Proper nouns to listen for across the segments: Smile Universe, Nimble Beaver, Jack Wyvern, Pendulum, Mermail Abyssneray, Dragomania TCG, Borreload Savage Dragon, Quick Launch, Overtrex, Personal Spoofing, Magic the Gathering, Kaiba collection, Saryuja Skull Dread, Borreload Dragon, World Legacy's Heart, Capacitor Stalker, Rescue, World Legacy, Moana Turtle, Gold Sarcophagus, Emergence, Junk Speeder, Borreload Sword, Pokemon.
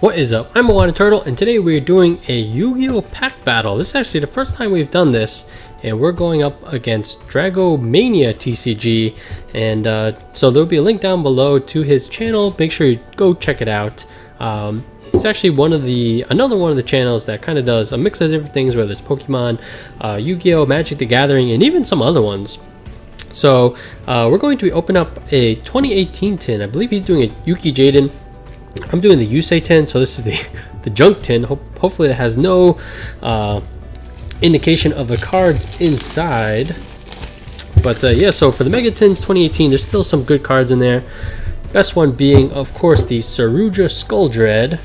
What is up? I'm Moana Turtle, and today we're doing a Yu-Gi-Oh! Pack battle. This is actually the first time we've done this, and we're going up against Dragomania TCG, and so there'll be a link down below to his channel. Make sure you go check it out. It's actually another one of the channels that kind of does a mix of different things, whether it's Pokemon, Yu-Gi-Oh!, Magic the Gathering, and even some other ones. So we're going to open up a 2018 tin. I believe he's doing a Yuki Jaden. I'm doing the Yusei tin, so this is the junk tin. Hopefully it has no indication of the cards inside. But yeah, so for the Mega Tins 2018, there's still some good cards in there. Best one being, of course, the Saryuja Skull Dread.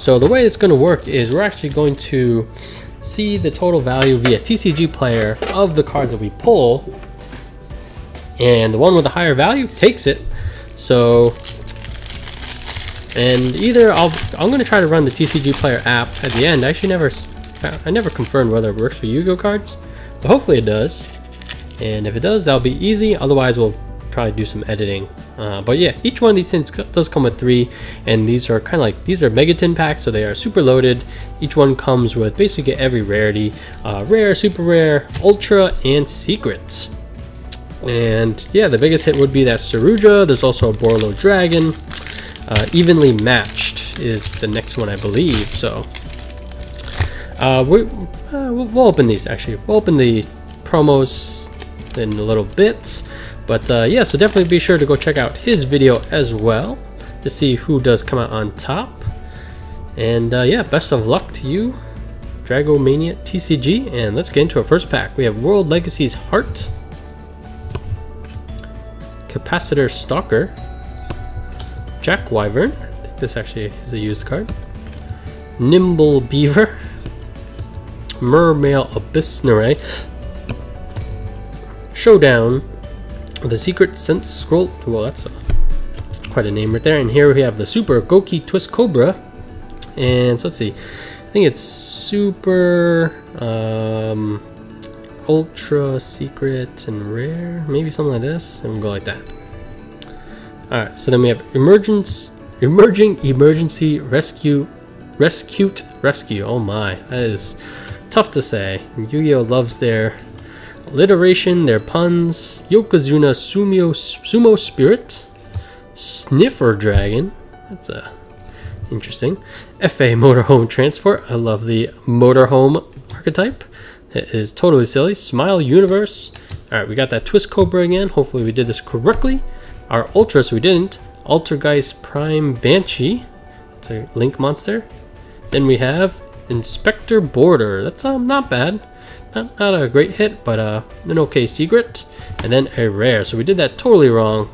So the way it's going to work is we're actually going to see the total value via TCG player of the cards that we pull. And the one with the higher value takes it. So... and either I'm going to try to run the TCG player app at the end. I never confirmed whether it works for Yu-Gi-Oh cards, but hopefully it does. And if it does, that'll be easy. Otherwise, we'll probably do some editing. But yeah, each one of these tins does come with three, and these are kind of like, these are Mega Tin packs, so they are super loaded. Each one comes with basically every rarity: rare, super rare, ultra, and secrets. And yeah, the biggest hit would be that Saryuja. There's also a Borreload Dragon. Evenly matched is the next one, I believe. So we'll open these. Actually, we'll open the promos in a little bit, but yeah, so definitely be sure to go check out his video as well to see who does come out on top. And yeah, best of luck to you, Dragomania TCG. And let's get into our first pack. We have World Legacy's Heart, Capacitor Stalker, Jack Wyvern, I think this actually is a used card, Nimble Beaver, Mermail Abyssneray, Showdown, the Secret Scent Scroll. Well, that's quite a name right there. And here we have the Super Goki Twist Cobra. And so let's see, I think it's Super, Ultra, Secret, and Rare, maybe something like this, and we'll go like that. Alright, so then we have Emergence, Emerging, Emergency, Rescue, Rescute, Rescue. Oh my, that is tough to say. Yu-Gi-Oh! Loves their alliteration, their puns. Yokozuna, Sumo Spirit, Sniffer Dragon. That's interesting. FA Motorhome Transport. I love the motorhome archetype. It is totally silly. Smile Universe. Alright, we got that Twist Cobra again. Hopefully we did this correctly. Our Ultra, so we didn't. Altergeist Prime Banshee. That's a Link monster. Then we have Inspector Border. That's not bad. Not a great hit, but an okay secret. And then a rare. So we did that totally wrong.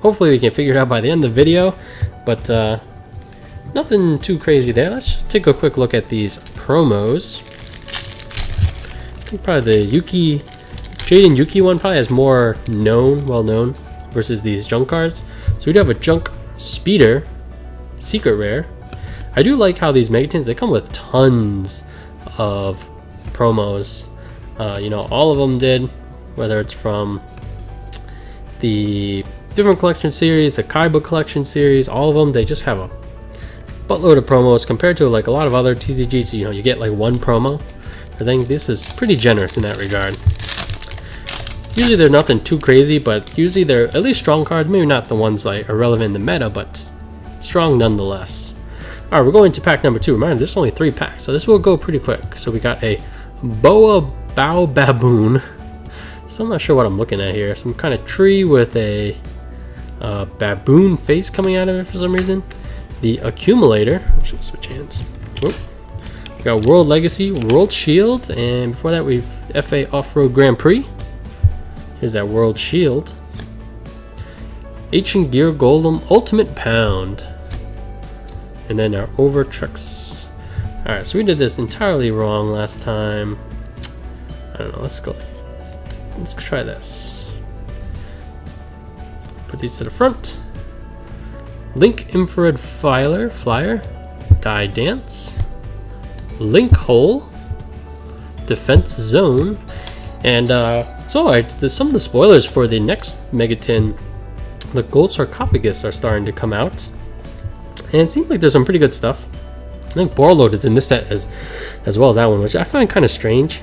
Hopefully we can figure it out by the end of the video. But nothing too crazy there. Let's just take a quick look at these promos. I think probably the Yuki Jaden Yuki one probably has more known, well known, versus these junk cards. So we do have a Junk Speeder, secret rare. I do like how these Megatins, they come with tons of promos. You know, all of them did, whether it's from the different collection series, the Kaiba collection series, all of them, they just have a buttload of promos compared to like a lot of other TCGs. You know, you get like one promo. I think this is pretty generous in that regard. Usually they're nothing too crazy, but usually they're at least strong cards. Maybe not the ones that are relevant in the meta, but strong nonetheless. Alright, we're going to pack number two. Remember, there's only three packs, so this will go pretty quick. So we got a Boa Bao Baboon. So I'm not sure what I'm looking at here. Some kind of tree with a baboon face coming out of it for some reason. The Accumulator. I should switch hands. Whoop. We got World Legacy, World Shield, and before that we've FA Off-Road Grand Prix. Here's that World Shield. Ancient Gear Golem Ultimate Pound. And then our Overtrex. Alright, so we did this entirely wrong last time. I don't know, let's go. Let's try this. Put these to the front. Link Infrared Flyer. Die Dance. Link Hole. Defense Zone. And so some of the spoilers for the next Mega Tin, the Gold Sarcophagus, are starting to come out. and it seems like there's some pretty good stuff. I think Borreload is in this set as well as that one, which I find kind of strange.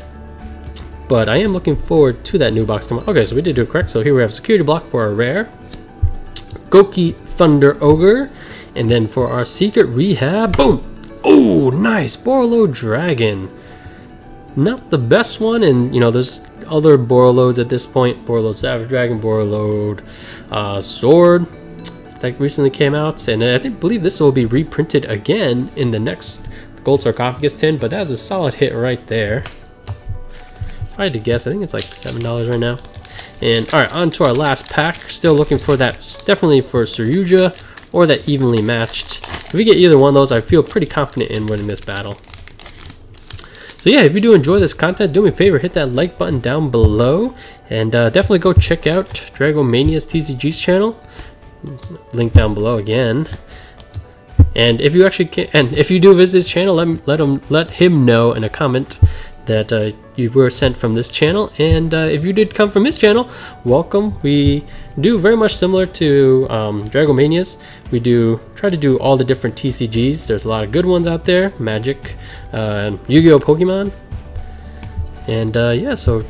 But I am looking forward to that new box coming. Okay, so we did do it correct. So here we have Security Block for our rare, Goki Thunder Ogre, and then for our Secret Rehab, boom! Oh, nice! Borreload Dragon. Not the best one, and you know, there's other Borreloads at this point. Borreload Savage Dragon, Borreload Sword that recently came out, and I believe this will be reprinted again in the next Gold Sarcophagus tin, but that's a solid hit right there. I had to guess, I think it's like $7 right now. And all right, on to our last pack. Still looking for that, definitely for Saryuja or that evenly matched. If we get either one of those, I feel pretty confident in winning this battle. So yeah, if you do enjoy this content, do me a favor, hit that like button down below, and definitely go check out Dragomania's TCG's channel, link down below again. And if you actually can, and if you do visit his channel, let him know in a comment that you were sent from this channel. And if you did come from his channel, welcome. We do very much similar to Dragomania's. We do try to do all the different TCGs. There's a lot of good ones out there, Magic, Yu-Gi-Oh!, Pokemon, and yeah, so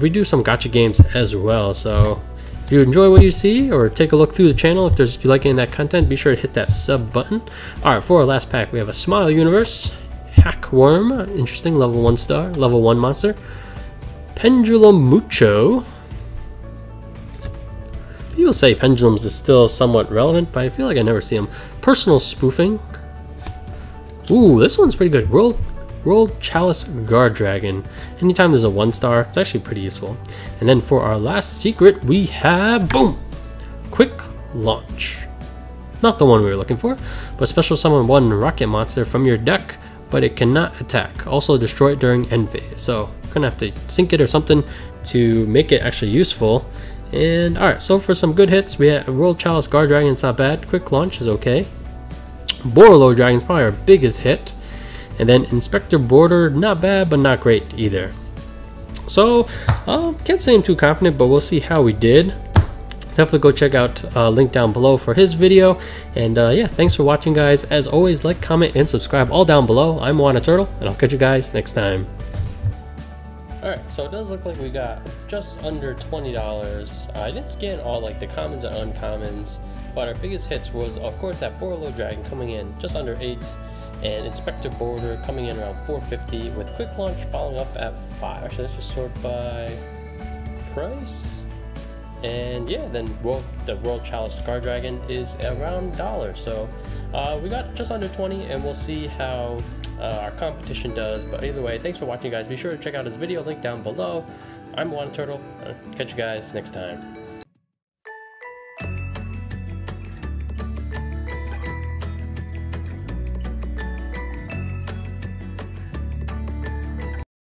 we do some gacha games as well. So if you enjoy what you see, or take a look through the channel, if you like any of that content, be sure to hit that sub button. All right, for our last pack, we have a Smile Universe, Hackworm, interesting, level 1 star, level 1 monster, Pendulum Mucho. People say pendulums is still somewhat relevant, but I feel like I never see them. Personal Spoofing. Ooh, this one's pretty good. World Chalice Guard Dragon. Anytime there's a 1 star, it's actually pretty useful. And then for our last secret, we have, boom, Quick Launch. Not the one we were looking for, but special summon one rocket monster from your deck, but it cannot attack. Also destroy it during end phase. So you're gonna have to sink it or something to make it actually useful. And all right, so for some good hits, we have World Chalice Guard Dragon's not bad. Quick Launch is okay. Borreload Dragon's probably our biggest hit. And then Inspector Border, not bad, but not great either. So can't say I'm too confident, but we'll see how we did. Definitely go check out link down below for his video. And yeah, thanks for watching, guys. As always, like, comment, and subscribe all down below. I'm Moana Turtle, and I'll catch you guys next time. Alright, so it does look like we got just under $20. I didn't scan all like the commons and uncommons, but our biggest hits was, of course, that Borreload Dragon coming in just under 8, and Inspector Border coming in around 450, with Quick Launch following up at 5. Actually, let's just sort by price. And yeah, then the World Chalice Guard Dragon is around $1. So we got just under 20, and we'll see how our competition does. But either way, thanks for watching, guys. Be sure to check out his video, link down below. I'm iWAHnnaTurtle. Catch you guys next time.